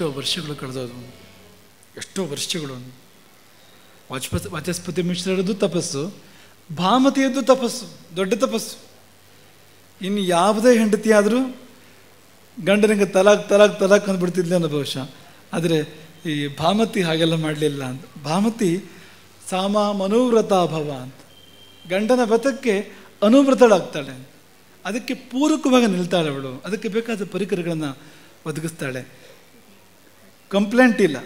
ಎಷ್ಟೋ ವರ್ಷಗಳು ಕಳೆದೋದು, ಎಷ್ಟೋ ವರ್ಷಗಳು. ವಾಚಸ್ಪತಿ ಮಿಶ್ರರದ್ದು ತಪಸ್ಸು, ಭಾಮತಿಯದ್ದು ತಪಸ್ಸು, ದೊಡ್ಡ ತಪಸ್ಸು. ಇನ್ನು ಯಾವುದೇ ಹೆಂಡತಿಯಾದರೂ ಗಂಡನಿಗೆ ತಲಾಕ್ ತಲಾಕ್ ತಲಾಕ್ ಅಂದ್ಬಿಡ್ತಿದ್ಲಿ ಅನ್ನೋ ಬಹುಶಃ. ಆದರೆ ಈ ಭಾಮತಿ ಹಾಗೆಲ್ಲ ಮಾಡಲಿಲ್ಲ ಅಂತ. ಭಾಮತಿ ಸಾಮ ಮನೋವ್ರತ ಭವ ಅಂತ, ಗಂಡನ ವ್ರತಕ್ಕೆ ಅನುವ್ರತಳಾಗ್ತಾಳೆ, ಅದಕ್ಕೆ ಪೂರಕವಾಗಿ ನಿಲ್ತಾಳೆ ಅವಳು, ಅದಕ್ಕೆ ಬೇಕಾದ ಪರಿಕರಗಳನ್ನು ಒದಗಿಸ್ತಾಳೆ. ಕಂಪ್ಲೇಂಟ್ ಇಲ್ಲ,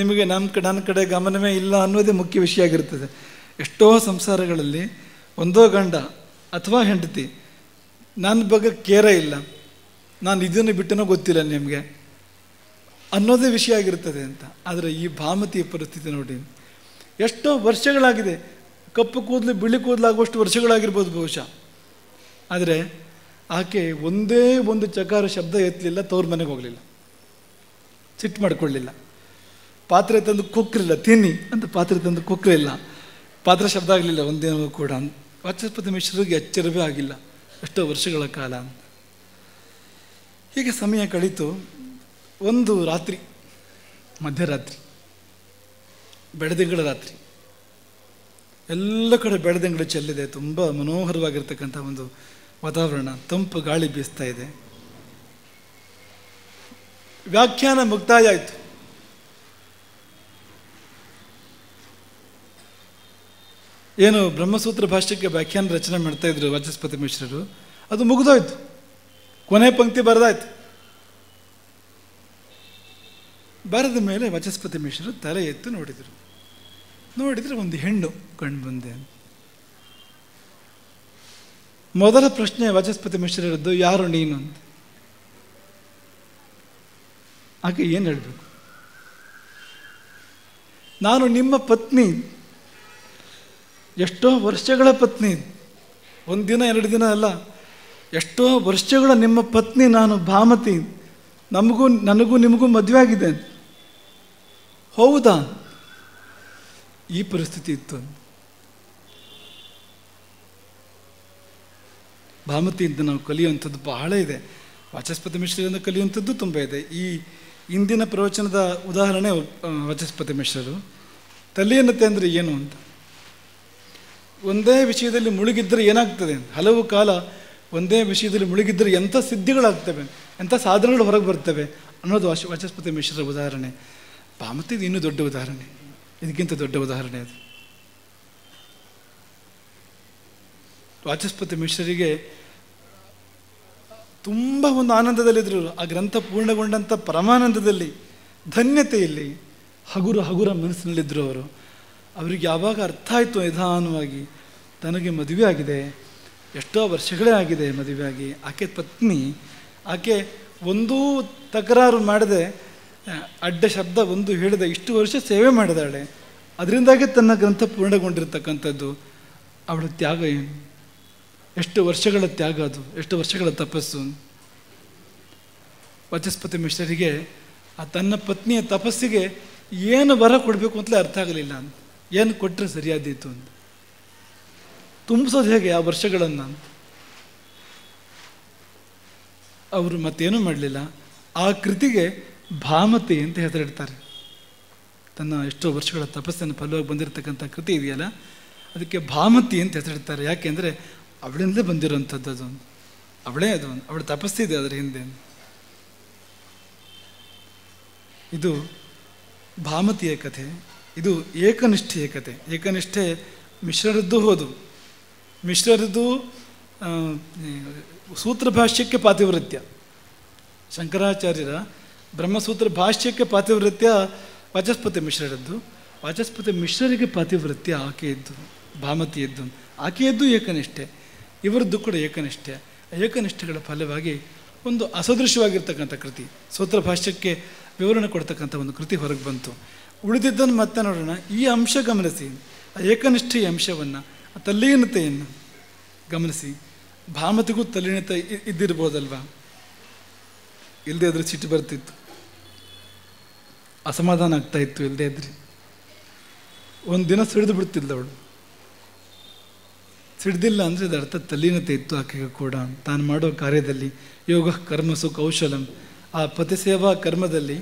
ನಿಮಗೆ ನನ್ನ ಕಡೆ ಗಮನವೇ ಇಲ್ಲ ಅನ್ನೋದೇ ಮುಖ್ಯ ವಿಷಯ ಆಗಿರ್ತದೆ. ಎಷ್ಟೋ ಸಂಸಾರಗಳಲ್ಲಿ ಒಂದೋ ಗಂಡ ಅಥವಾ ಹೆಂಡತಿ ನನ್ನ ಬಗ್ಗೆ ಕೇರೇ ಇಲ್ಲ, ನಾನು ಇದನ್ನು ಬಿಟ್ಟನೋ ಗೊತ್ತಿಲ್ಲ ನಿಮಗೆ ಅನ್ನೋದೇ ವಿಷಯ ಆಗಿರ್ತದೆ ಅಂತ. ಆದರೆ ಈ ಭಾಮತಿಯ ಪರಿಸ್ಥಿತಿ ನೋಡಿ, ಎಷ್ಟೋ ವರ್ಷಗಳಾಗಿದೆ, ಕಪ್ಪು ಕೂದಲು ಬಿಳಿ ಕೂದಲಾಗುವಷ್ಟು ವರ್ಷಗಳಾಗಿರ್ಬೋದು ಬಹುಶಃ. ಆದರೆ ಆಕೆ ಒಂದೇ ಒಂದು ಚಕಾರ ಶಬ್ದ ಎತ್ತಲಿಲ್ಲ, ತವ್ರ ಮನೆಗೆ ಹೋಗಲಿಲ್ಲ, ಸಿಟ್ಟು ಮಾಡಿಕೊಳ್ಳಲಿಲ್ಲ, ಪಾತ್ರೆ ತಂದು ಕೊಕ್ಕರಿಲ್ಲ, ತಿನ್ನಿ ಅಂತ ಪಾತ್ರೆ ತಂದು ಕೊಕ್ಕರಿಲ್ಲ, ಪಾತ್ರೆ ಶಬ್ದ ಆಗಲಿಲ್ಲ ಒಂದೇನೂ ಕೂಡ. ವಾಚಸ್ಪತಿ ಮಿಶ್ರರಿಗೆ ಎಚ್ಚರವೇ ಆಗಿಲ್ಲ ಎಷ್ಟೋ ವರ್ಷಗಳ ಕಾಲ. ಹೀಗೆ ಸಮಯ ಕಳೀತು. ಒಂದು ರಾತ್ರಿ, ಮಧ್ಯರಾತ್ರಿ, ಬೆಳದಿಂಗಳ ರಾತ್ರಿ, ಎಲ್ಲ ಕಡೆ ಬೆಳದಿಂಗಳು ಚೆಲ್ಲಿದೆ, ತುಂಬ ಮನೋಹರವಾಗಿರ್ತಕ್ಕಂಥ ಒಂದು ವಾತಾವರಣ, ತಂಪು ಗಾಳಿ ಬೀಸ್ತಾ ಇದೆ. ವ್ಯಾಖ್ಯಾನ ಮುಕ್ತಾಯ ಆಯಿತು. ಏನು ಬ್ರಹ್ಮಸೂತ್ರ ಭಾಷ್ಯಕ್ಕೆ ವ್ಯಾಖ್ಯಾನ ರಚನೆ ಮಾಡ್ತಾ ಇದ್ರು ವಾಚಸ್ಪತಿ ಮಿಶ್ರರು, ಅದು ಮುಗಿದೋಯ್ತು. ಕೊನೆ ಪಂಕ್ತಿ ಬರೆದಾಯ್ತು. ಬರೆದ ಮೇಲೆ ವಾಚಸ್ಪತಿ ಮಿಶ್ರರು ತಲೆ ಎತ್ತು ನೋಡಿದರು. ನೋಡಿದರೆ ಒಂದು ಹೆಣ್ಣು ಕಂಡು ಬಂದೆ. ಮೊದಲ ಪ್ರಶ್ನೆ ವಾಚಸ್ಪತಿ ಮಿಶ್ರರದ್ದು, ಯಾರು ನೀನು ಅಂತ. ಆಕೆ ಏನು ಹೇಳಬೇಕು? ನಾನು ನಿಮ್ಮ ಪತ್ನಿ, ಎಷ್ಟೋ ವರ್ಷಗಳ ಪತ್ನಿ, ಒಂದಿನ ಎರಡು ದಿನ ಅಲ್ಲ, ಎಷ್ಟೋ ವರ್ಷಗಳ ನಿಮ್ಮ ಪತ್ನಿ ನಾನು, ಭಾಮತಿ. ನನಗೂ ನಿಮಗೂ ಮದುವೆ ಆಗಿದೆ. ಹೌದಾ? ಈ ಪರಿಸ್ಥಿತಿ ಇತ್ತು. ಭಾಮತಿಯಿಂದ ನಾವು ಕಲಿಯುವಂಥದ್ದು ಬಹಳ ಇದೆ, ವಾಚಸ್ಪತಿ ಮಿಶ್ರರಿಂದ ಕಲಿಯುವಂಥದ್ದು ತುಂಬ ಇದೆ. ಈ ಇಂದಿನ ಪ್ರವಚನದ ಉದಾಹರಣೆ ವಾಚಸ್ಪತಿ ಮಿಶ್ರರು. ತಲ್ಲೀನತೆ ಅಂದರೆ ಏನು ಅಂತ, ಒಂದೇ ವಿಷಯದಲ್ಲಿ ಮುಳುಗಿದ್ದರೆ ಏನಾಗ್ತದೆ, ಹಲವು ಕಾಲ ಒಂದೇ ವಿಷಯದಲ್ಲಿ ಮುಳುಗಿದ್ದರೆ ಎಂಥ ಸಿದ್ಧಿಗಳಾಗ್ತವೆ, ಎಂಥ ಸಾಧನೆಗಳು ಹೊರಗೆ ಬರ್ತವೆ ಅನ್ನೋದು ವಾಚಸ್ಪತಿ ಮಿಶ್ರರ ಉದಾಹರಣೆ. ಭಾಮತಿದು ಇನ್ನೂ ದೊಡ್ಡ ಉದಾಹರಣೆ, ಇದಕ್ಕಿಂತ ದೊಡ್ಡ ಉದಾಹರಣೆ ಅದು. ವಾಚಸ್ಪತಿ ಮಿಶ್ರರಿಗೆ ತುಂಬ ಒಂದು ಆನಂದದಲ್ಲಿದ್ದರು. ಆ ಗ್ರಂಥ ಪೂರ್ಣಗೊಂಡಂಥ ಪರಮಾನಂದದಲ್ಲಿ, ಧನ್ಯತೆಯಲ್ಲಿ, ಹಗುರ ಹಗುರ ಮನಸ್ಸಿನಲ್ಲಿದ್ದರು ಅವರು. ಅವ್ರಿಗೆ ಯಾವಾಗ ಅರ್ಥ ಆಯಿತು ನಿಧಾನವಾಗಿ, ತನಗೆ ಮದುವೆ ಆಗಿದೆ, ಎಷ್ಟೋ ವರ್ಷಗಳೇ ಆಗಿದೆ ಮದುವೆಯಾಗಿ. ಆಕೆ ಪತ್ನಿ, ಆಕೆ ಒಂದೂ ತಕರಾರು ಮಾಡದೆ, ಅಡ್ಡ ಶಬ್ದ ಒಂದು ಹೇಳಿದೆ, ಇಷ್ಟು ವರ್ಷ ಸೇವೆ ಮಾಡಿದಾಳೆ, ಅದರಿಂದಾಗೆ ತನ್ನ ಗ್ರಂಥ ಪೂರ್ಣಗೊಂಡಿರ್ತಕ್ಕಂಥದ್ದು. ಅವಳ ತ್ಯಾಗ ಏನು, ಎಷ್ಟು ವರ್ಷಗಳ ತ್ಯಾಗ ಅದು, ಎಷ್ಟು ವರ್ಷಗಳ ತಪಸ್ಸು. ವಾಚಸ್ಪತಿ ಮಿಶ್ರರಿಗೆ ಆ ತನ್ನ ಪತ್ನಿಯ ತಪಸ್ಸಿಗೆ ಏನು ವರ ಕೊಡಬೇಕು ಅಂತಲೇ ಅರ್ಥ ಆಗಲಿಲ್ಲ ಅಂತ. ಏನು ಕೊಟ್ಟರೆ ಸರಿಯಾದೀತು ಅಂತ, ತುಂಬಿಸೋದು ಹೇಗೆ ಆ ವರ್ಷಗಳನ್ನು ಅಂತ ಅವರು ಮತ್ತೇನೂ ಮಾಡಲಿಲ್ಲ. ಆ ಕೃತಿಗೆ ಭಾಮತಿ ಅಂತ ಹೆಸರಿಡ್ತಾರೆ. ತನ್ನ ಎಷ್ಟೋ ವರ್ಷಗಳ ತಪಸ್ಸನ್ನು ಫಲವಾಗಿ ಬಂದಿರತಕ್ಕಂಥ ಕೃತಿ ಇದೆಯಲ್ಲ, ಅದಕ್ಕೆ ಭಾಮತಿ ಅಂತ ಹೆಸರಿಡ್ತಾರೆ. ಯಾಕೆಂದರೆ ಅವಳಿಂದಲೇ ಬಂದಿರೋಂಥದ್ದು, ಅದೊಂದು ಅವಳೇ, ಅದೊಂದು ಅವಳ ತಪಸ್ಸಿದೆ ಅದರ ಹಿಂದೆ. ಇದು ಭಾಮತಿಯ ಕಥೆ. ಇದು ಏಕನಿಷ್ಠೆಯ ಕಥೆ. ಏಕನಿಷ್ಠೆ ಮಿಶ್ರರದ್ದು ಹೋದು. ಮಿಶ್ರರದ್ದು ಸೂತ್ರ ಭಾಷ್ಯಕ್ಕೆ ಪಾತಿವೃತ್ಯ, ಶಂಕರಾಚಾರ್ಯರ ಬ್ರಹ್ಮಸೂತ್ರ ಭಾಷ್ಯಕ್ಕೆ ಪಾತಿವೃತ್ಯ ವಾಚಸ್ಪತಿ ಮಿಶ್ರರದ್ದು. ವಾಚಸ್ಪತಿ ಮಿಶ್ರರಿಗೆ ಪಾತಿವೃತ್ಯ ಆಕೆಯದ್ದು, ಭಾಮತಿಯದ್ದು. ಆಕೆಯದ್ದು ಏಕನಿಷ್ಠೆ, ಇವರದ್ದು ಕೂಡ ಏಕನಿಷ್ಠೆ. ಏಕನಿಷ್ಠೆಗಳ ಫಲವಾಗಿ ಒಂದು ಅಸದೃಶ್ಯವಾಗಿರ್ತಕ್ಕಂಥ ಕೃತಿ, ಸೂತ್ರ ಭಾಷ್ಯಕ್ಕೆ ವಿವರಣೆ ಕೊಡ್ತಕ್ಕಂಥ ಒಂದು ಕೃತಿ ಹೊರಗೆ ಬಂತು. ಉಳಿದಿದ್ದನ್ನು ಮತ್ತೆ ನೋಡೋಣ. ಈ ಅಂಶ ಗಮನಿಸಿ, ಏಕನಿಷ್ಠೆಯ ಅಂಶವನ್ನು, ತಲ್ಲೀನತೆಯನ್ನು ಗಮನಿಸಿ. ಭಾಮತಿಗೂ ತಲ್ಲೀನತೆ ಇದ್ದಿರ್ಬೋದಲ್ವ, ಇಲ್ಲದೆ ಇದ್ರೆ ಸಿಟ್ಟು ಬರ್ತಿತ್ತು, ಅಸಮಾಧಾನ ಆಗ್ತಾಯಿತ್ತು. ಇಲ್ಲದೆ ಇದ್ರೆ ಒಂದು ದಿನ ಸಿಡಿದು ಬಿಡ್ತಿದ್ಲು ಅವಳು. ಸಿಡ್ದಿಲ್ಲ ಅಂದರೆ ಇದರ ಅರ್ಥ ತಲ್ಲೀನತೆ ಇತ್ತು ಆಕೆಗೆ ಕೂಡ, ತಾನು ಮಾಡೋ ಕಾರ್ಯದಲ್ಲಿ. ಯೋಗ ಕರ್ಮಸು ಕೌಶಲಂ, ಆ ಪತಿಸೇವಾ ಕರ್ಮದಲ್ಲಿ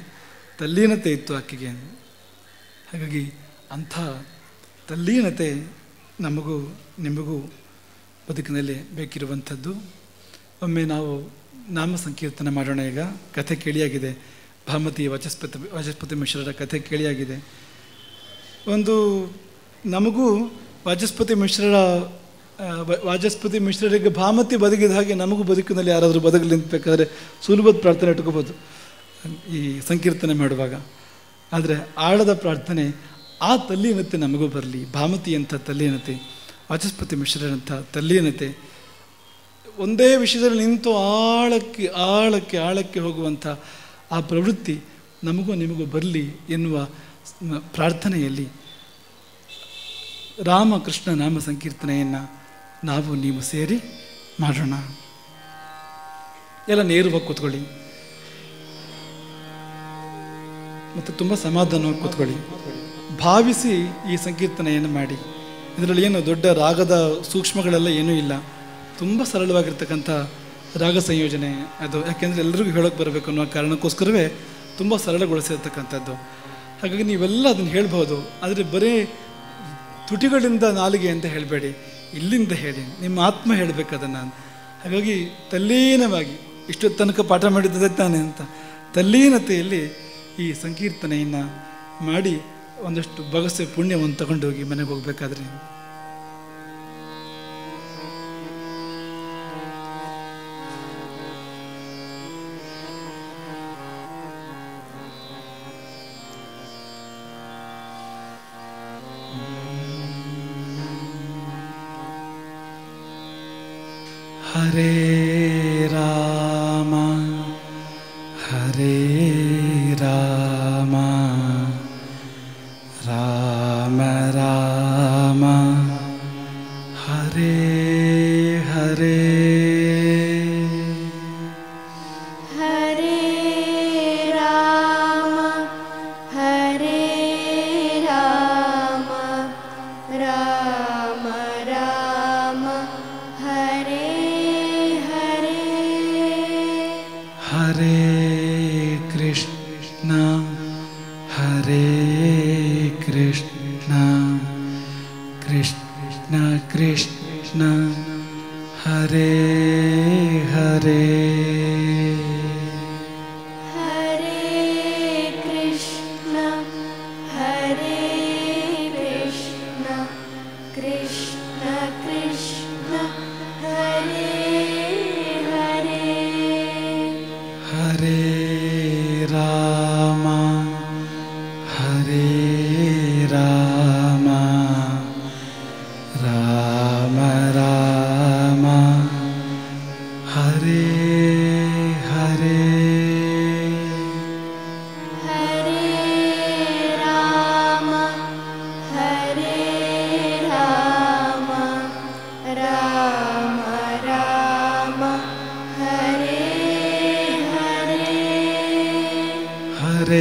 ತಲ್ಲೀನತೆ ಇತ್ತು ಆಕೆಗೆ. ಹಾಗಾಗಿ ಅಂಥ ತಲ್ಲೀನತೆ ನಮಗೂ ನಿಮಗೂ ಬದುಕಿನಲ್ಲಿ ಬೇಕಿರುವಂಥದ್ದು. ಒಮ್ಮೆ ನಾವು ನಾಮ ಸಂಕೀರ್ತನ ಮಾಡೋಣ. ಈಗ ಕಥೆ ಕೇಳಿಯಾಗಿದೆ, ಭಾಮತಿ ವಾಚಸ್ಪತಿ ಮಿಶ್ರರ ಕಥೆ ಕೇಳಿಯಾಗಿದೆ. ಒಂದು ನಮಗೂ ವಾಚಸ್ಪತಿ ಮಿಶ್ರರಿಗೆ ಭಾಮತಿ ಬದುಕಿದ ಹಾಗೆ ನಮಗೂ ಬದುಕಿನಲ್ಲಿ ಯಾರಾದರೂ ಬದುಕಲಿ ಅಂತ ಬೇಕಾದರೆ ಸುಲಭದ ಪ್ರಾರ್ಥನೆ ಇಟ್ಕೋಬೋದು ಈ ಸಂಕೀರ್ತನೆ ಮಾಡುವಾಗ. ಆದರೆ ಆಳದ ಪ್ರಾರ್ಥನೆ, ಆ ತಲ್ಲೀನತೆ ನಮಗೂ ಬರಲಿ. ಭಾಮತಿಯಂಥ ತಲ್ಲೀನತೆ, ವಾಚಸ್ಪತಿ ಮಿಶ್ರರಂಥ ತಲ್ಲೀನತೆ, ಒಂದೇ ವಿಷಯದಲ್ಲಿ ನಿಂತು ಆಳಕ್ಕೆ ಆಳಕ್ಕೆ ಆಳಕ್ಕೆ ಹೋಗುವಂಥ ಆ ಪ್ರವೃತ್ತಿ ನಮಗೂ ನಿಮಗೂ ಬರಲಿ ಎನ್ನುವ ಪ್ರಾರ್ಥನೆಯಲ್ಲಿ ರಾಮಕೃಷ್ಣ ನಾಮ ಸಂಕೀರ್ತನೆಯನ್ನು ನಾವು ನೀವು ಸೇರಿ ಮಾಡೋಣ. ಎಲ್ಲ ನೇರವಾಗಿ ಕೂತ್ಕೊಳ್ಳಿ ಮತ್ತು ತುಂಬ ಸಮಾಧಾನವಾಗಿ ಕೂತ್ಕೊಳ್ಳಿ. ಭಾವಿಸಿ ಈ ಸಂಕೀರ್ತನೆಯನ್ನು ಮಾಡಿ. ಇದರಲ್ಲಿ ಏನು ದೊಡ್ಡ ರಾಗದ ಸೂಕ್ಷ್ಮಗಳೆಲ್ಲ ಏನೂ ಇಲ್ಲ, ತುಂಬ ಸರಳವಾಗಿರ್ತಕ್ಕಂಥ ರಾಗ ಸಂಯೋಜನೆ ಅದು. ಯಾಕೆಂದರೆ ಎಲ್ಲರಿಗೂ ಹೇಳೋಕ್ಕೆ ಬರಬೇಕು ಅನ್ನೋ ಕಾರಣಕ್ಕೋಸ್ಕರವೇ ತುಂಬ ಸರಳಗೊಳಿಸಿರ್ತಕ್ಕಂಥದ್ದು. ಹಾಗಾಗಿ ನೀವೆಲ್ಲ ಅದನ್ನು ಹೇಳ್ಬೋದು, ಆದರೆ ಬರೀ ತುಟಿಗಳಿಂದ ನಾಲಿಗೆ ಅಂತ ಹೇಳಬೇಡಿ, ಇಲ್ಲಿಂದ ಹೇಳಿ, ನಿಮ್ಮ ಆತ್ಮ ಹೇಳಬೇಕು ಅದನ್ನು. ಹಾಗಾಗಿ ತಲ್ಲೀನವಾಗಿ ಇಷ್ಟೊತ್ತು ತನಕ ಪಾಠ ಮಾಡಿದ್ದೆ ತಾನೆ ಅಂತ ತಲ್ಲೀನತೆಯಲ್ಲಿ ಈ ಸಂಕೀರ್ತನೆಯನ್ನು ಮಾಡಿ ಒಂದಷ್ಟು ಬಗಸೆ ಪುಣ್ಯವನ್ನು ತಗೊಂಡೋಗಿ ಮನೆಗೆ ಹೋಗಬೇಕಾದ್ರೆ. Krishna Krishna Hare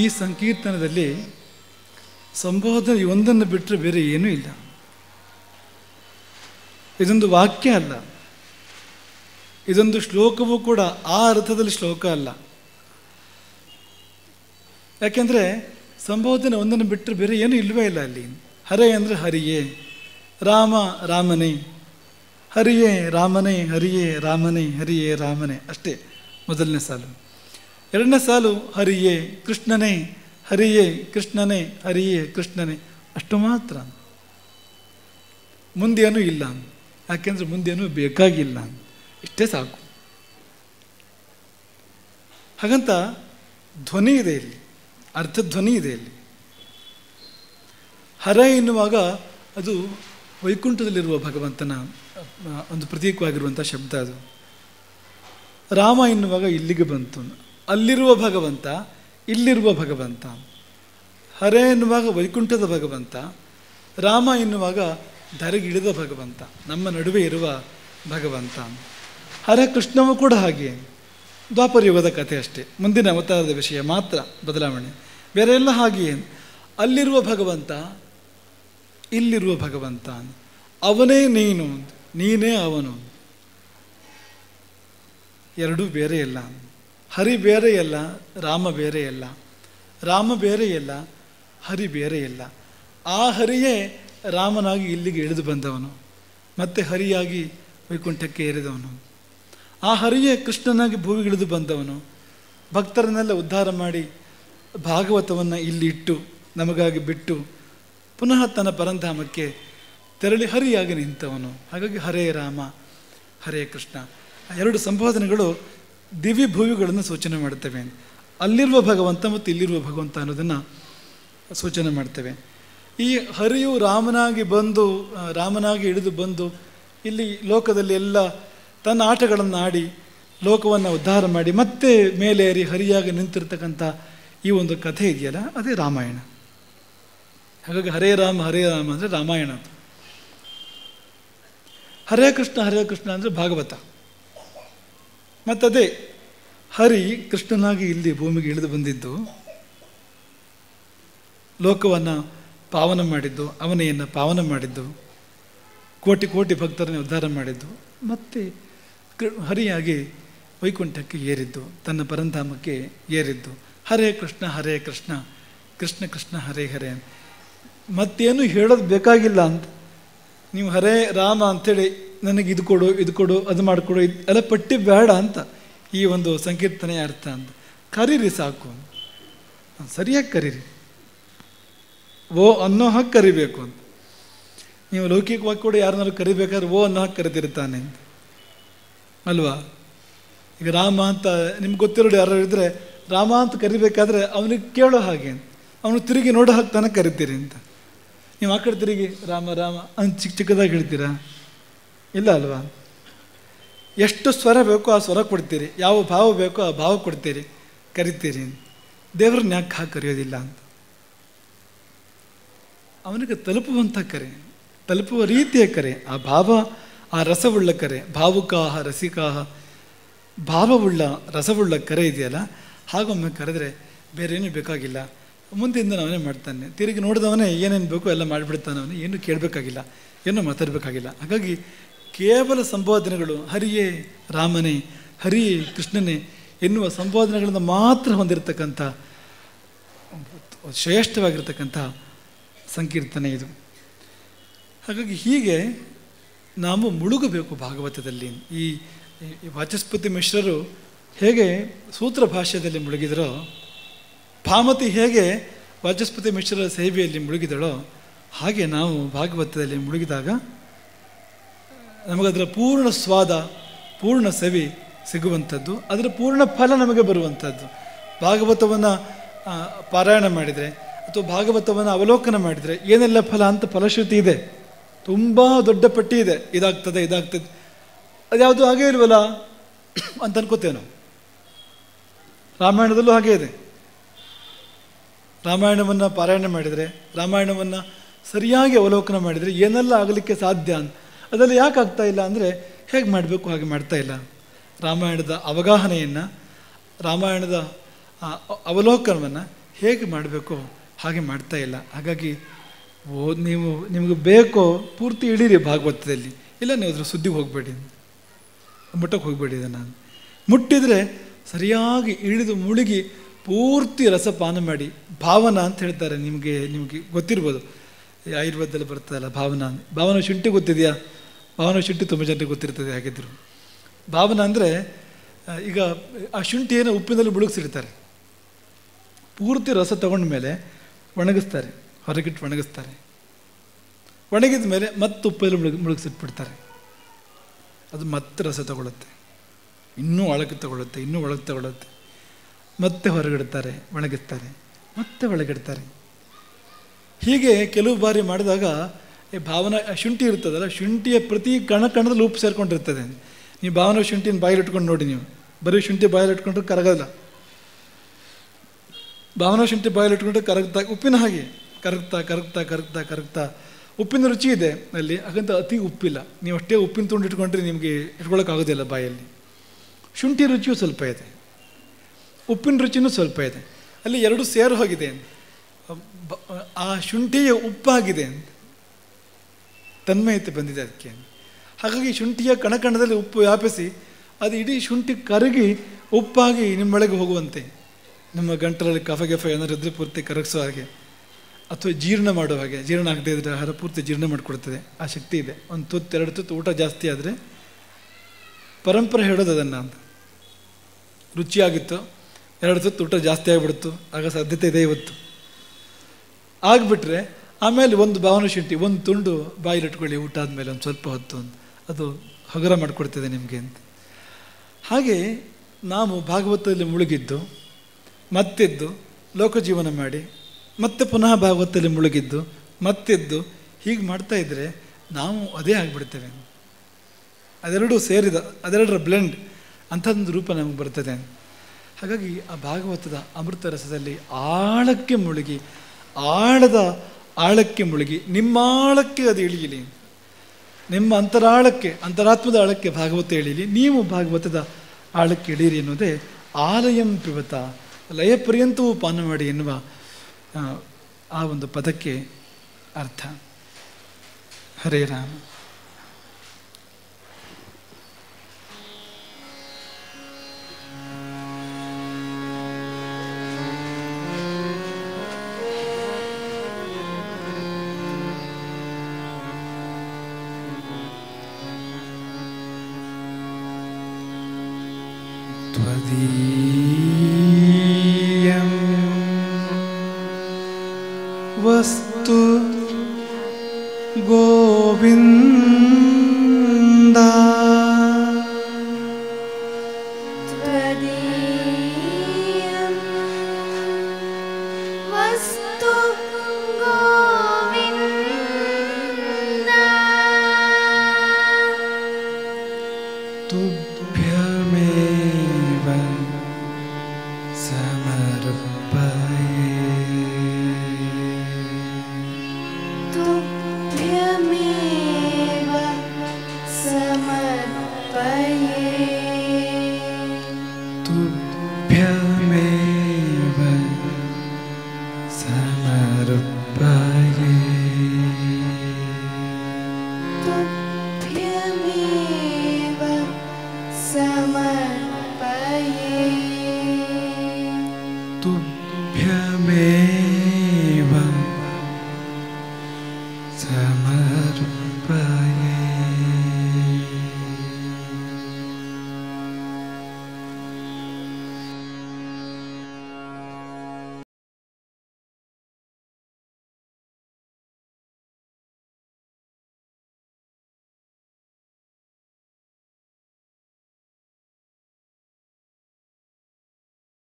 ಈ ಸಂಕೀರ್ತನದಲ್ಲಿ ಸಂಬೋಧನೆ ಒಂದನ್ನು ಬಿಟ್ಟರೆ ಬೇರೆ ಏನೂ ಇಲ್ಲ. ಇದೊಂದು ವಾಕ್ಯ ಅಲ್ಲ, ಇದೊಂದು ಶ್ಲೋಕವೂ ಕೂಡ ಆ ಅರ್ಥದಲ್ಲಿ ಶ್ಲೋಕ ಅಲ್ಲ. ಯಾಕೆಂದರೆ ಸಂಬೋಧನೆ ಒಂದನ್ನು ಬಿಟ್ಟರೆ ಬೇರೆ ಏನೂ ಇಲ್ಲವೇ ಇಲ್ಲ. ಅಲ್ಲಿ ಹರೇ ಅಂದರೆ ಹರಿಯೇ, ರಾಮ ರಾಮನೇ, ಹರಿಯೇ ರಾಮನೇ, ಹರಿಯೇ ರಾಮನೇ, ಹರಿಯೇ ರಾಮನೇ ಅಷ್ಟೇ ಮೊದಲನೇ ಸಾಲು. ಎರಡನೇ ಸಾಲು ಹರಿಯೇ ಕೃಷ್ಣನೇ, ಹರಿಯೇ ಕೃಷ್ಣನೇ, ಹರಿಯೇ ಕೃಷ್ಣನೇ ಅಷ್ಟು ಮಾತ್ರ. ಮುಂದೇನೂ ಇಲ್ಲ, ಯಾಕೆಂದರೆ ಮುಂದೇನೂ ಬೇಕಾಗಿಲ್ಲ, ಇಷ್ಟೇ ಸಾಕು. ಹಾಗಂತ ಧ್ವನಿ ಇದೆ ಇಲ್ಲಿ, ಅರ್ಥಧ್ವನಿ ಇದೆ ಇಲ್ಲಿ. ಹರ ಎನ್ನುವಾಗ ಅದು ವೈಕುಂಠದಲ್ಲಿರುವ ಭಗವಂತನ ಒಂದು ಪ್ರತೀಕವಾಗಿರುವಂಥ ಶಬ್ದ ಅದು. ರಾಮ ಎನ್ನುವಾಗ ಇಲ್ಲಿಗೆ ಬಂತು, ಅಲ್ಲಿರುವ ಭಗವಂತ, ಇಲ್ಲಿರುವ ಭಗವಂತ. ಹರೇ ಎನ್ನುವಾಗ ವೈಕುಂಠದ ಭಗವಂತ, ರಾಮ ಎನ್ನುವಾಗ ಧರೆಗಿಳಿದ ಭಗವಂತ, ನಮ್ಮ ನಡುವೆ ಇರುವ ಭಗವಂತ. ಹರೇ ಕೃಷ್ಣವೂ ಕೂಡ ಹಾಗೆ, ದ್ವಾಪರಯುಗದ ಕಥೆ ಅಷ್ಟೇ, ಮುಂದಿನ ಅವತಾರದ ವಿಷಯ ಮಾತ್ರ ಬದಲಾವಣೆ, ಬೇರೆ ಎಲ್ಲ ಹಾಗೆಯೇ. ಅಲ್ಲಿರುವ ಭಗವಂತ, ಇಲ್ಲಿರುವ ಭಗವಂತ, ಅವನೇ ನೀನು, ನೀನೇ ಅವನು, ಎರಡೂ ಬೇರೆ ಇಲ್ಲ. ಹರಿ ಬೇರೆಯಲ್ಲ, ರಾಮ ಬೇರೆಯಲ್ಲ, ರಾಮ ಬೇರೆಯಲ್ಲ, ಹರಿ ಬೇರೆಯಲ್ಲ. ಆ ಹರಿಯೇ ರಾಮನಾಗಿ ಇಲ್ಲಿಗೆ ಇಳಿದು ಬಂದವನು, ಮತ್ತೆ ಹರಿಯಾಗಿ ವೈಕುಂಠಕ್ಕೆ ಏರಿದವನು, ಆ ಹರಿಯೇ ಕೃಷ್ಣನಾಗಿ ಭೂಮಿಗೆ ಇಳಿದು ಬಂದವನು, ಭಕ್ತರನ್ನೆಲ್ಲ ಉದ್ಧಾರ ಮಾಡಿ ಭಾಗವತವನ್ನು ಇಲ್ಲಿ ಇಟ್ಟು ನಮಗಾಗಿ ಬಿಟ್ಟು ಪುನಃ ತನ್ನ ಪರಂಧಾಮಕ್ಕೆ ತೆರಳಿ ಹರಿಯಾಗಿ ನಿಂತವನು. ಹಾಗಾಗಿ ಹರೇ ರಾಮ ಹರೇ ಕೃಷ್ಣ ಎರಡು ಸಂಬೋಧನೆಗಳು ದಿವ್ಯ ಭೂಮಿಗಳನ್ನು ಸೂಚನೆ ಮಾಡ್ತವೆ. ಅಲ್ಲಿರುವ ಭಗವಂತ ಮತ್ತು ಇಲ್ಲಿರುವ ಭಗವಂತ ಅನ್ನೋದನ್ನು ಸೂಚನೆ ಮಾಡ್ತೇವೆ. ಈ ಹರಿಯು ರಾಮನಾಗಿ ಬಂದು ರಾಮನಾಗಿ ಇಳಿದು ಬಂದು ಇಲ್ಲಿ ಲೋಕದಲ್ಲಿ ಎಲ್ಲ ತನ್ನ ಆಟಗಳನ್ನು ಆಡಿ ಲೋಕವನ್ನು ಉದ್ಧಾರ ಮಾಡಿ ಮತ್ತೆ ಮೇಲೇರಿ ಹರಿಯಾಗಿ ನಿಂತಿರ್ತಕ್ಕಂಥ ಈ ಒಂದು ಕಥೆ ಇದೆಯಲ್ಲ, ಅದೇ ರಾಮಾಯಣ. ಹಾಗಾಗಿ ಹರೇ ರಾಮ ಅಂದರೆ ರಾಮಾಯಣ, ಹರೇ ಕೃಷ್ಣ ಅಂದರೆ ಭಾಗವತ. ಮತ್ತದೇ ಹರಿ ಕೃಷ್ಣನಾಗಿ ಇಲ್ಲಿ ಭೂಮಿಗೆ ಇಳಿದು ಬಂದಿದ್ದು, ಲೋಕವನ್ನು ಪಾವನ ಮಾಡಿದ್ದು, ಅವನೆಯನ್ನು ಪಾವನ ಮಾಡಿದ್ದು, ಕೋಟಿ ಕೋಟಿ ಭಕ್ತರನ್ನು ಉದ್ಧಾರ ಮಾಡಿದ್ದು, ಮತ್ತೆ ಹರಿಯಾಗಿ ವೈಕುಂಠಕ್ಕೆ ಏರಿದ್ದು, ತನ್ನ ಪರಂಧಾಮಕ್ಕೆ ಏರಿದ್ದು. ಹರೇ ಕೃಷ್ಣ ಕೃಷ್ಣ ಕೃಷ್ಣ ಹರೇ ಹರೇ, ಮತ್ತೇನು ಹೇಳೋದು ಬೇಕಾಗಿಲ್ಲ ಅಂತ. ನೀವು ಹರೇ ರಾಮ ಅಂಥೇಳಿ ನನಗೆ ಇದು ಕೊಡು ಅದು ಮಾಡಿಕೊಡು ಎಲ್ಲ ಪಟ್ಟಿ ಬೇಡ ಅಂತ ಈ ಒಂದು ಸಂಕೀರ್ತನೆಯ ಅರ್ಥ ಅಂತ. ಕರೀರಿ ಸಾಕು, ಸರಿಯಾಗಿ ಕರೀರಿ, ಓ ಅನ್ನೋ ಹಾಗೆ ಕರಿಬೇಕು ಅಂತ. ನೀವು ಲೌಕಿಕವಾಗಿ ಕೂಡ ಯಾರನ್ನಾರು ಕರಿಬೇಕಾದ್ರೆ ಓ ಅನ್ನೋ ಹಾಗೆ ಕರಿತಿರ್ತಾನೆ ಅಂತ ಅಲ್ವಾ. ಈಗ ರಾಮ ಅಂತ ನಿಮ್ಗೆ ಗೊತ್ತಿರೋಡು ಯಾರು ಇದ್ದರೆ ರಾಮ ಅಂತ ಕರಿಬೇಕಾದ್ರೆ ಅವನಿಗೆ ಕೇಳೋ ಹಾಗೆ, ಅವನು ತಿರುಗಿ ನೋಡೋ ಹಾಗೆ ತಾನೇ ಕರಿತೀರಿ ಅಂತ. ನೀವು ಆ ಕಡೆ ತಿರುಗಿ ರಾಮ ರಾಮ ಅಂತ ಚಿಕ್ಕದಾಗಿ ಹೇಳ್ತೀರಾ? ಇಲ್ಲ ಅಲ್ವಾ. ಎಷ್ಟು ಸ್ವರ ಬೇಕೋ ಆ ಸ್ವರ ಕೊಡ್ತೀರಿ, ಯಾವ ಭಾವ ಬೇಕೋ ಆ ಭಾವ ಕೊಡ್ತೀರಿ, ಕರಿತೀರಿ. ದೇವ್ರನ್ನ ಯಾಕೆ ಹಾಗೆ ಕರೆಯೋದಿಲ್ಲ ಅಂತ? ಅವನಿಗೆ ತಲುಪುವಂಥ ಕರೆ, ತಲುಪುವ ರೀತಿಯ ಕರೆ, ಆ ಭಾವ ಆ ರಸವುಳ್ಳ ಕರೆ, ಭಾವುಕಾಹ ರಸಿಕಾಹ, ರಸವುಳ್ಳ ಕರೆ ಇದೆಯಲ್ಲ, ಹಾಗೊಮ್ಮೆ ಕರೆದ್ರೆ ಬೇರೇನೂ ಬೇಕಾಗಿಲ್ಲ. ಮುಂದಿಂದ ಅವನೇ ಮಾಡ್ತಾನೆ, ತಿರುಗಿ ನೋಡಿದವನೇ ಏನೇನು ಬೇಕೋ ಎಲ್ಲ ಮಾಡಿಬಿಡ್ತಾನವನೇ, ಏನೂ ಕೇಳಬೇಕಾಗಿಲ್ಲ, ಏನೂ ಮಾತಾಡಬೇಕಾಗಿಲ್ಲ. ಹಾಗಾಗಿ ಕೇವಲ ಸಂಬೋಧನೆಗಳು ಹರಿಯೇ ರಾಮನೇ ಹರಿಯೇ ಕೃಷ್ಣನೇ ಎನ್ನುವ ಸಂಬೋಧನೆಗಳನ್ನು ಮಾತ್ರ ಹೊಂದಿರತಕ್ಕಂಥ ಶ್ರೇಷ್ಠವಾಗಿರ್ತಕ್ಕಂಥ ಸಂಕೀರ್ತನೆ ಇದು. ಹಾಗಾಗಿ ಹೀಗೆ ನಾವು ಮುಳುಗಬೇಕು ಭಾಗವತದಲ್ಲಿ. ಈ ವಾಚಸ್ಪತಿ ಮಿಶ್ರರು ಹೇಗೆ ಸೂತ್ರ ಭಾಷೆಯಲ್ಲಿ ಮುಳುಗಿದರೋ, ಭಾಮತಿ ಹೇಗೆ ವಾಚಸ್ಪತಿ ಮಿಶ್ರರ ಸೇವೆಯಲ್ಲಿ ಮುಳುಗಿದಳೋ, ಹಾಗೆ ನಾವು ಭಾಗವತದಲ್ಲಿ ಮುಳುಗಿದಾಗ ನಮಗದರ ಪೂರ್ಣ ಸ್ವಾದ, ಪೂರ್ಣ ಸವಿ ಸಿಗುವಂಥದ್ದು, ಅದರ ಪೂರ್ಣ ಫಲ ನಮಗೆ ಬರುವಂಥದ್ದು. ಭಾಗವತವನ್ನು ಪಾರಾಯಣ ಮಾಡಿದರೆ ಅಥವಾ ಭಾಗವತವನ್ನು ಅವಲೋಕನ ಮಾಡಿದರೆ ಏನೆಲ್ಲ ಫಲ ಅಂತ ಫಲಶ್ರುತಿ ಇದೆ, ತುಂಬ ದೊಡ್ಡ ಪಟ್ಟಿ ಇದೆ, ಇದಾಗ್ತದೆ ಅದ್ಯಾವುದು ಹಾಗೇ ಇಲ್ವಲ್ಲ ಅಂತ ಅನ್ಕೋತೇವೆ ನಾವು. ರಾಮಾಯಣದಲ್ಲೂ ಹಾಗೇ ಇದೆ. ರಾಮಾಯಣವನ್ನು ಪಾರಾಯಣ ಮಾಡಿದರೆ, ರಾಮಾಯಣವನ್ನು ಸರಿಯಾಗಿ ಅವಲೋಕನ ಮಾಡಿದರೆ ಏನೆಲ್ಲ ಆಗಲಿಕ್ಕೆ ಸಾಧ್ಯ ಅಂತ, ಅದರಲ್ಲಿ ಯಾಕೆ ಆಗ್ತಾ ಇಲ್ಲ ಅಂದರೆ ಹೇಗೆ ಮಾಡಬೇಕು ಹಾಗೆ ಮಾಡ್ತಾ ಇಲ್ಲ. ರಾಮಾಯಣದ ಅವಗಾಹನೆಯನ್ನು, ರಾಮಾಯಣದ ಅವಲೋಕನವನ್ನು ಹೇಗೆ ಮಾಡಬೇಕು ಹಾಗೆ ಮಾಡ್ತಾ ಇಲ್ಲ. ಹಾಗಾಗಿ ನಿಮಗೆ ಬೇಕೋ ಪೂರ್ತಿ ಇಳೀರಿ ಭಾಗವತದಲ್ಲಿ, ಇಲ್ಲ ನೀವು ಅದರ ಸುದ್ದಿಗೆ ಹೋಗಬೇಡಿ, ಮುಟ್ಟಕ್ಕೆ ಹೋಗಬೇಡಿ. ಇದನ್ನು ಮುಟ್ಟಿದರೆ ಸರಿಯಾಗಿ ಇಳಿದು ಮುಳುಗಿ ಪೂರ್ತಿ ರಸಪಾನ ಮಾಡಿ. ಭಾವನ ಅಂತ ಹೇಳ್ತಾರೆ, ನಿಮಗೆ ಗೊತ್ತಿರ್ಬೋದು, ಆಯುರ್ವೇದದಲ್ಲಿ ಬರ್ತದಲ್ಲ ಭಾವನ. ಭಾವನ ಶುಂಠಿ ಗೊತ್ತಿದೆಯಾ? ಭಾವನ ಶುಂಠಿ ತುಂಬ ಜನರಿಗೆ ಗೊತ್ತಿರ್ತದೆ. ಹಾಗಿದ್ದರು ಭಾವನ ಅಂದರೆ ಈಗ ಆ ಶುಂಠಿಯನ್ನು ಉಪ್ಪಿನಲ್ಲಿ ಮುಳುಗಿಸಿಡ್ತಾರೆ, ಪೂರ್ತಿ ರಸ ತಗೊಂಡ ಮೇಲೆ ಒಣಗಿಸ್ತಾರೆ, ಹೊರಗಿಟ್ಟು ಒಣಗಿಸ್ತಾರೆ, ಒಣಗಿದ ಮೇಲೆ ಮತ್ತೆ ಉಪ್ಪಲ್ಲಿ ಮುಳುಗಿಸಿಟ್ಬಿಡ್ತಾರೆ. ಅದು ಮತ್ತೆ ರಸ ತಗೊಳ್ಳುತ್ತೆ, ಇನ್ನೂ ಒಳಗೆ ತಗೊಳ್ಳುತ್ತೆ, ಮತ್ತೆ ಹೊರಗಿಡ್ತಾರೆ, ಒಣಗಿಸ್ತಾರೆ, ಮತ್ತೆ ಒಳಗಿಡ್ತಾರೆ. ಹೀಗೆ ಕೆಲವು ಬಾರಿ ಮಾಡಿದಾಗ ಭಾವನ ಶುಂಠಿ ಇರ್ತದಲ್ಲ, ಶುಂಠಿಯ ಪ್ರತಿ ಕಣದಲ್ಲಿ ಉಪ್ಪು ಸೇರಿಕೊಂಡಿರ್ತದೆ. ನೀವು ಭಾವನ ಶುಂಠಿನ ಬಾಯಿಲಿಟ್ಕೊಂಡು ನೋಡಿ, ನೀವು ಬರೀ ಶುಂಠಿ ಬಾಯಿಲಿಟ್ಕೊಂಡ್ರೆ ಕರಗಲ್ಲ, ಭಾವನ ಶುಂಠಿ ಬಾಯಿಲಿಟ್ಕೊಂಡ್ರೆ ಕರಗ್ತಾ, ಉಪ್ಪಿನ ಹಾಗೆ ಕರಗ್ತಾ. ಉಪ್ಪಿನ ರುಚಿ ಇದೆ ಅಲ್ಲಿ, ಹಾಗಂತ ಅತಿ ಉಪ್ಪಿಲ್ಲ. ನೀವು ಅಷ್ಟೇ ಉಪ್ಪಿನ ತುಂಡು ಇಟ್ಕೊಂಡ್ರೆ ನಿಮಗೆ ಇಟ್ಕೊಳ್ಳೋಕ್ಕಾಗೋದಿಲ್ಲ ಬಾಯಲ್ಲಿ. ಶುಂಠಿ ರುಚಿಯೂ ಸ್ವಲ್ಪ ಇದೆ, ಉಪ್ಪಿನ ರುಚಿಯೂ ಸ್ವಲ್ಪ ಇದೆ, ಅಲ್ಲಿ ಎರಡು ಸೇರು ಹೋಗಿದೆ. ಆ ಶುಂಠಿಯ ಉಪ್ಪಾಗಿದೆ ಅಂತ ತನ್ಮಯತೆ ಬಂದಿದೆ ಅದಕ್ಕೆ. ಹಾಗಾಗಿ ಶುಂಠಿಯ ಕಣಕಣದಲ್ಲಿ ಉಪ್ಪು ವ್ಯಾಪಿಸಿ ಅದು ಇಡೀ ಶುಂಠಿ ಕರಗಿ ಉಪ್ಪಾಗಿ ನಿಮ್ಮೊಳಗೆ ಹೋಗುವಂತೆ, ನಮ್ಮ ಗಂಟಲಲ್ಲಿ ಕಫ ಗೆಫ ಏನಾರು ಇದ್ದರೆ ಪೂರ್ತಿ ಕರಗಿಸೋ ಹಾಗೆ ಅಥವಾ ಜೀರ್ಣ ಮಾಡೋ ಹಾಗೆ, ಜೀರ್ಣ ಆಗದೆ ಇದ್ದರೆ ಆಹಾರ ಪೂರ್ತಿ ಜೀರ್ಣ ಮಾಡಿಕೊಡ್ತದೆ, ಆ ಶಕ್ತಿ ಇದೆ. ಒಂದು ತುತ್ತು ಎರಡು ತುತ್ತು ಊಟ ಜಾಸ್ತಿ ಆದರೆ ಪರಂಪರೆ ಹೇಳೋದು ಅದನ್ನು ಅಂತ, ರುಚಿಯಾಗಿತ್ತು ಎರಡು ತುತ್ತು ಊಟ ಜಾಸ್ತಿ ಆಗಿಬಿಡ್ತು ಆಗ ಸಾಧ್ಯತೆ ಇದೆ ಇವತ್ತು ಆಗಿಬಿಟ್ರೆ. ಆಮೇಲೆ ಒಂದು ಭಾವನ ಶುಂಠಿ ಒಂದು ತುಂಡು ಬಾಯಿಲಿಟ್ಕೊಳ್ಳಿ ಊಟ ಆದಮೇಲೆ ಒಂದು ಸ್ವಲ್ಪ ಹೊತ್ತು ಅಂತ, ಅದು ಹಗುರ ಮಾಡಿಕೊಡ್ತದೆ ನಿಮಗೆ ಅಂತ. ಹಾಗೆ ನಾವು ಭಾಗವತದಲ್ಲಿ ಮುಳುಗಿದ್ದು, ಮತ್ತೆದ್ದು ಲೋಕಜೀವನ ಮಾಡಿ, ಮತ್ತೆ ಪುನಃ ಭಾಗವತದಲ್ಲಿ ಮುಳುಗಿದ್ದು, ಮತ್ತೆದ್ದು, ಹೀಗೆ ಮಾಡ್ತಾ ಇದ್ದರೆ ನಾವು ಅದೇ ಆಗಿಬಿಡ್ತೇವೆ. ಅದೆರಡೂ ಸೇರಿದ, ಅದೆರಡರ ಬ್ಲೆಂಡ್ ಅಂಥದ್ದೊಂದು ರೂಪ ನಮಗೆ ಬರ್ತದೆ. ಹಾಗಾಗಿ ಆ ಭಾಗವತದ ಅಮೃತ ರಸದಲ್ಲಿ ಆಳಕ್ಕೆ ಮುಳುಗಿ, ಆಳದ ಆಳಕ್ಕೆ ಮುಳುಗಿ, ನಿಮ್ಮಾಳಕ್ಕೆ ಅದು ಇಳಿಯಲಿ, ನಿಮ್ಮ ಅಂತರಾಳಕ್ಕೆ, ಅಂತರಾತ್ಮದ ಆಳಕ್ಕೆ ಭಾಗವತ ಇಳೀಲಿ, ನೀವು ಭಾಗವತದ ಆಳಕ್ಕೆ ಇಳೀರಿ ಎನ್ನುವುದೇ ಆಲಯಂ ಪಿಬತ ಲಯಪರ್ಯಂತವೂ ಪಾನ ಮಾಡಿ ಎನ್ನುವ ಆ ಒಂದು ಪದಕ್ಕೆ ಅರ್ಥ. ಹರೇ ರಾಮ. ತ್ವದೀಯಂ ವಸ್ತು ಗೋವಿಂದ ತ್ವದೀಯಂ ವಸ್ತು ಗೋವಿಂದ ತುಭ್ಯಮೇವ ಸಮರ್ಪಯೇ. Amen.